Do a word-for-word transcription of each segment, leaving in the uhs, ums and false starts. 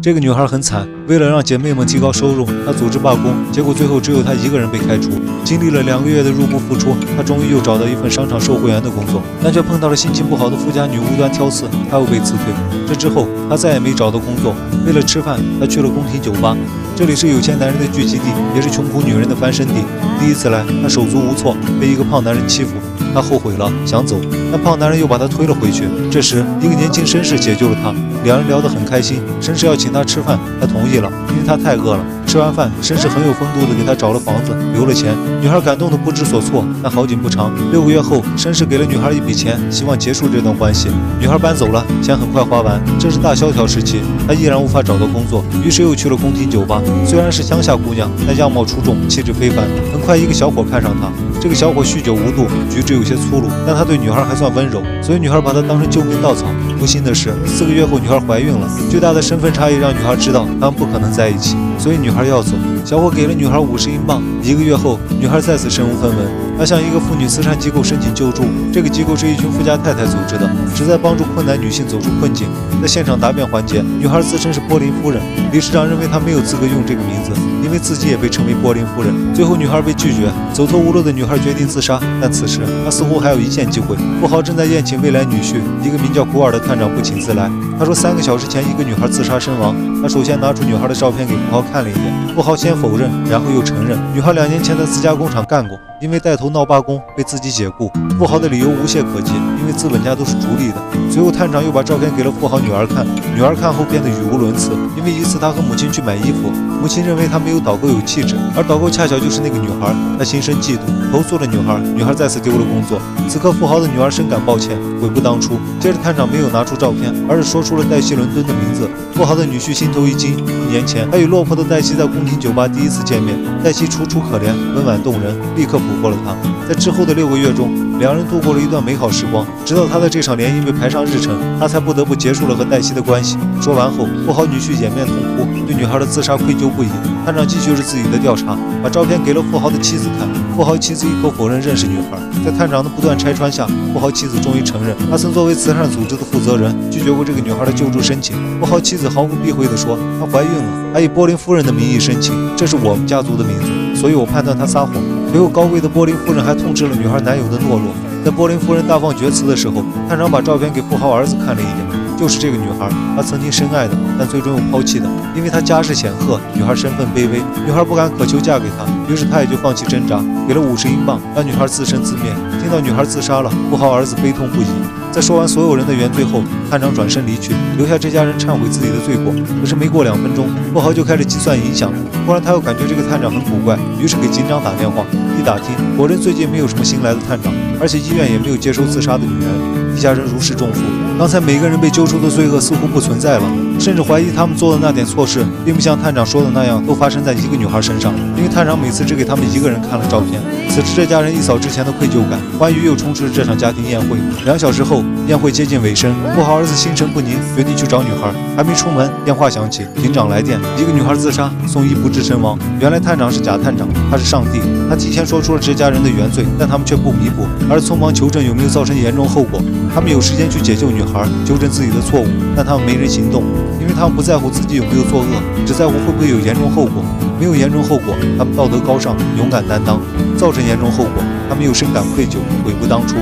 这个女孩很惨，为了让姐妹们提高收入，她组织罢工，结果最后只有她一个人被开除。经历了两个月的入不敷出，她终于又找到一份商场售货员的工作，但却碰到了心情不好的富家女无端挑刺，她又被辞退。这之后，她再也没找到工作。为了吃饭，她去了宫廷酒吧，这里是有钱男人的聚集地，也是穷苦女人的翻身地。第一次来，她手足无措，被一个胖男人欺负，她后悔了，想走，但胖男人又把她推了回去。这时，一个年轻绅士解救了她，两人聊得很开心。绅士要请。 请他吃饭，他同意了，因为他太饿了。吃完饭，绅士很有风度地给他找了房子，留了钱。女孩感动得不知所措，但好景不长，六个月后，绅士给了女孩一笔钱，希望结束这段关系。女孩搬走了，钱很快花完。正是大萧条时期，她依然无法找到工作，于是又去了宫廷酒吧。虽然是乡下姑娘，但样貌出众，气质非凡。很快，一个小伙看上她。这个小伙酗酒无度，举止有些粗鲁，但他对女孩还算温柔，所以女孩把他当成救命稻草。 不幸的是，四个月后女孩怀孕了。巨大的身份差异让女孩知道他们不可能在一起，所以女孩要走。小伙给了女孩五十英镑。一个月后，女孩再次身无分文。她向一个妇女慈善机构申请救助，这个机构是一群富家太太组织的，旨在帮助困难女性走出困境。在现场答辩环节，女孩自称是波林夫人，理事长认为她没有资格用这个名字，因为自己也被称为波林夫人。最后，女孩被拒绝。走投无路的女孩决定自杀，但此时她似乎还有一线机会。富豪正在宴请未来女婿，一个名叫古尔的。 探长不请自来。他说，三个小时前一个女孩自杀身亡。他首先拿出女孩的照片给富豪看了一眼，富豪先否认，然后又承认，女孩两年前在自家工厂干过，因为带头闹罢工被自己解雇。富豪的理由无懈可击，因为资本家都是逐利的。随后，探长又把照片给了富豪女儿看，女儿看后变得语无伦次，因为一次她和母亲去买衣服，母亲认为她没有导购有气质，而导购恰巧就是那个女孩，她心生嫉妒，投诉了女孩，女孩再次丢了工作。此刻，富豪的女儿深感抱歉，悔不当初。接着，探长没有 拿出照片，而是说出了黛西·伦敦的名字。富豪的女婿心头一惊。一年前，他与落魄的黛西在宫廷酒吧第一次见面。黛西楚楚可怜，温婉动人，立刻捕获了他。在之后的六个月中，两人度过了一段美好时光。直到他的这场联姻被排上日程，他才不得不结束了和黛西的关系。说完后，富豪女婿掩面痛哭，对女孩的自杀愧疚不已。探长继续着自己的调查，把照片给了富豪的妻子看。富豪妻子一口否认认识女孩。在探长的不断拆穿下，富豪妻子终于承认，她曾作为慈善组织的负责人 责人拒绝过这个女孩的救助申请。富豪妻子毫不避讳地说：“她怀孕了，还以波林夫人的名义申请，这是我们家族的名字，所以我判断她撒谎。”随后，高贵的波林夫人还痛斥了女孩男友的懦弱。在波林夫人大放厥词的时候，探长把照片给富豪儿子看了一眼，就是这个女孩，她曾经深爱的，但最终又抛弃的，因为她家世显赫，女孩身份卑微，女孩不敢渴求嫁给他，于是他也就放弃挣扎，给了五十英镑，让女孩自生自灭。听到女孩自杀了，富豪儿子悲痛不已。 在说完所有人的原罪后，探长转身离去，留下这家人忏悔自己的罪过。可是没过两分钟，富豪就开始计算影响。忽然，他又感觉这个探长很古怪，于是给警长打电话。一打听，果真最近没有什么新来的探长，而且医院也没有接收自杀的女人。一家人如释重负，刚才每个人被揪出的罪恶似乎不存在了，甚至怀疑他们做的那点错事，并不像探长说的那样都发生在一个女孩身上，因为探长每次只给他们一个人看了照片。此时，这家人一扫之前的愧疚感，欢愉又充斥了这场家庭宴会。两小时后， 宴会接近尾声，富豪儿子心神不宁，决定去找女孩。还没出门，电话响起，警长来电，一个女孩自杀，送医不治身亡。原来探长是假探长，他是上帝。他提前说出了这家人的原罪，但他们却不弥补，而是匆忙求证有没有造成严重后果。他们有时间去解救女孩，纠正自己的错误，但他们没人行动，因为他们不在乎自己有没有作恶，只在乎会不会有严重后果。没有严重后果，他们道德高尚，勇敢担当；造成严重后果，他们又深感愧疚，悔不当初。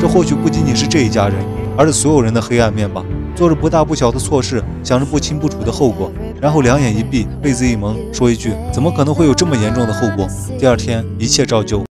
这或许不仅仅是这一家人，而是所有人的黑暗面吧。做着不大不小的错事，想着不清不楚的后果，然后两眼一闭，被子一蒙，说一句：“怎么可能会有这么严重的后果？”第二天，一切照旧。